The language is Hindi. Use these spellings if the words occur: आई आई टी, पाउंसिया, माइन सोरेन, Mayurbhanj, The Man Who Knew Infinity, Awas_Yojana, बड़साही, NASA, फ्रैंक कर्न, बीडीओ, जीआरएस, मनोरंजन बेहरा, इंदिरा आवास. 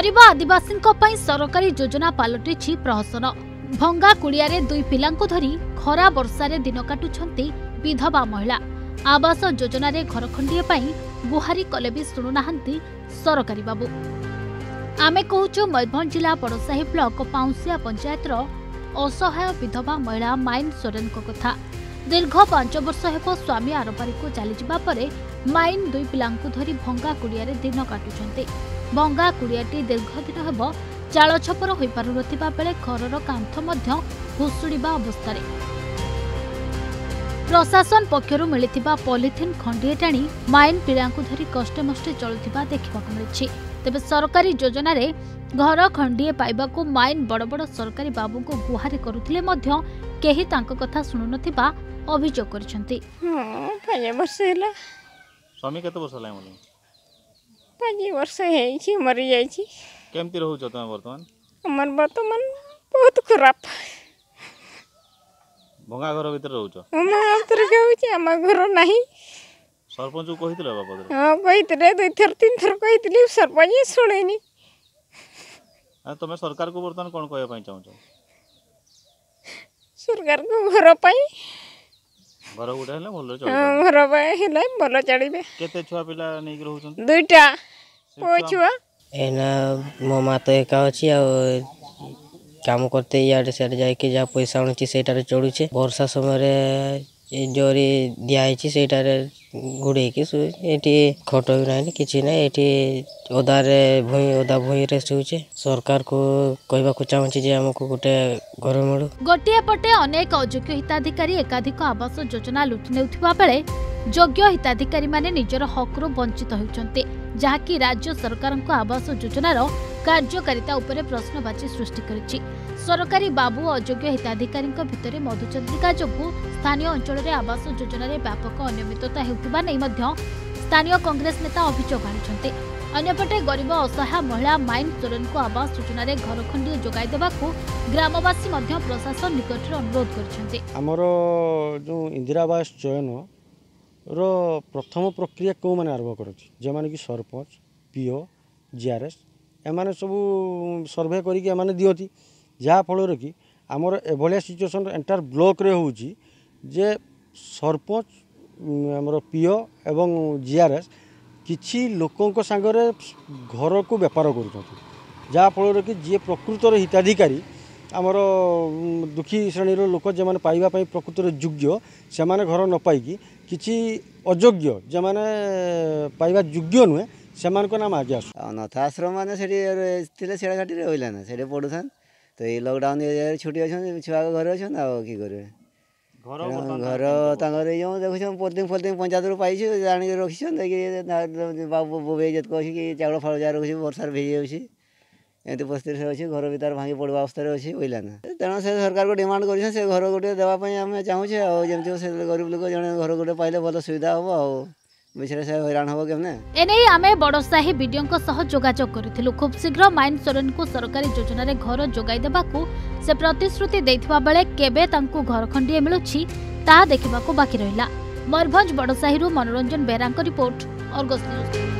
गरीब आदिवासींको पई सरकारी योजना पलटिछि प्रहसन। भंगा कुड़ियारे दुई पिलांको धरी खरा वर्षारे दिन काटुछंती विधवा महिला। आवास योजना रे घर खंडिए पई गुहारी कले भी सुनुनाहंती सरकारी बाबू। आमे कहूचु मयूरभंज जिला बड़साही ब्लक पाउंसिया पंचायतर असहाय विधवा महिला माइन सोरेन कथा। दीर्घ 5 वर्ष हेब स्वामी आरबारी को चलीजा पर माइन दुई पिलांकु धरी भंगा कुड़ियारे दिन काटुछंती। भंगा कुड़ियाटी दीर्घ दिन हेब चाल छपर हो पारुनथिबा बेले घरर कांथ मध्य भुसुड़ीबा अवस्था। प्रशासन पक्षरु मिलिथिबा पॉलिथिन खंडिए टाणी माइन पिलांकु धरी कष्टे मष्टे चलुथिबा देखिबाकु मिलिछि। तेबे सरकारी योजना रे घर खंडिए पाइबाकु माइन बड़ बड़ सरकारी बाबूको गुहारि करुथिले मध्य केही तांको कथा सुनुनथिबा अभियोग करछन्ति। हां 5 वर्ष होला। स्वामी कते वर्ष होला मने? 5 वर्ष हेछि मरि जायछि। केमती रहू तुम्हें बर्तमान? हमर बर्तमान बहुत खराब। भंगा घर भीतर रहू छ? हम भीतर कहू छी हम घर नाही। सरपंच को कहितले बाबा रे? हां कहितले, 2 थर 3 थर कहितली, सरपंच सुनेनी। आ तुम्हें सरकार को बर्तमान कोन कहय पई चाहू? सरकार को घर पई घर उठे हले भलो चलबे। हां घर पई हले भलो चलबे। केते छुआ पिला नै रहू छन? 2टा ओ छुआ एना मो माँ तो एका अच्छी काम करते इे सीटे जाकि जहाँ पैसा आणुची सेटार चढ़ुचे। वर्षा समय जोरी दिखाई सेटार घोड़े ये खट भी ना कि ना ये ओदा भूई शोचे। सरकार को कहवाक चाहूँगी आमको गोटे घर मिलू। गोटे पटे अनेक अयोग्य हिताधिकारी एकाधिक आवास योजना लुटि नेउथिबा बेले योग्य हिताधिकारी माने निजर हकरू वंचित होउछन्ते, जहाँकि राज्य सरकारक आवास योजनार कार्यकारिता उपरे प्रश्नवाची सृष्टि करिछि। सरकारी बाबू अयोग्य हिताधिकारीक भितरे मधुचंद्रिका जोगु स्थानीय अंचल रे आवास योजनार व्यापक अनियमितता हेउथिबा नै मध्य स्थानीय कांग्रेस नेता अभियोग आनिछन्ते। अन्यपटे गरीब असहाय महिला माइन सोरेनक आवास योजनार घर खंडी जोगाई देबाकू ग्रामवासी मध्य प्रशासन निकटरे अनुरोध करिछन्ते। हमर जो इंदिरा आवास चयन रो प्रथम प्रक्रिया को माने आरंभ करछि, जे माने कि सरपंच पीओ जीआरएस एमाने सब सर्वे करी के माने दियति, जहाँ फल कि आमर एभलिया सिचुएशन एंटायर ब्लॉक रे होउछि जे सरपंच आमर पीओ एवं जीआरएस किछि लोकंक संगरे घर को व्यापार करूछथि, जहाँ फल कि जे प्रकृत हिताधिकारी आमर दुखी श्रेणी लोक जे माने पाइबा पई प्रकृत योग्य से माने घर न पाई किसी अयोग्य जे माने पाइबा योग्य नुहे से नाम आगे आस अनाथ आश्रम मैंने सेड़ा घाटी रहा ना से पढ़ुन तो ये लकडाउन एरिया छुट्टी अच्छे छुआ घर अच्छा कि करें घर तक जो देखुन पोलिंग फोलिंग पंचायत रू पाई जाणी रखी बाबू बोबे जत कि चाउल फाउल जहाँ रखी वर्षार भेजी जाऊँगी एमती परिस्थिति से अच्छे घर भर भांगी पड़ा अवस्था अच्छी बुझा ना तेना से सरकार को डिमांड कर से घर गोटे देवाई आम चाहूँ और गरीब लोक जन घर गोटे पाइले भल सुविधा हम आ एने आमे बड़साही बीडीओ करूँ। खूब शीघ्र माइन सोरेन को सरकारी योजना रे घर जोगाई देबाकू से प्रतिश्रुति देथिबा बेले केबे तांकू घर खंडिए मिलुछि ता देखिबाकू बाकी रहिला। मयूरभंज बड़साही मनोरंजन बेहरा रिपोर्ट।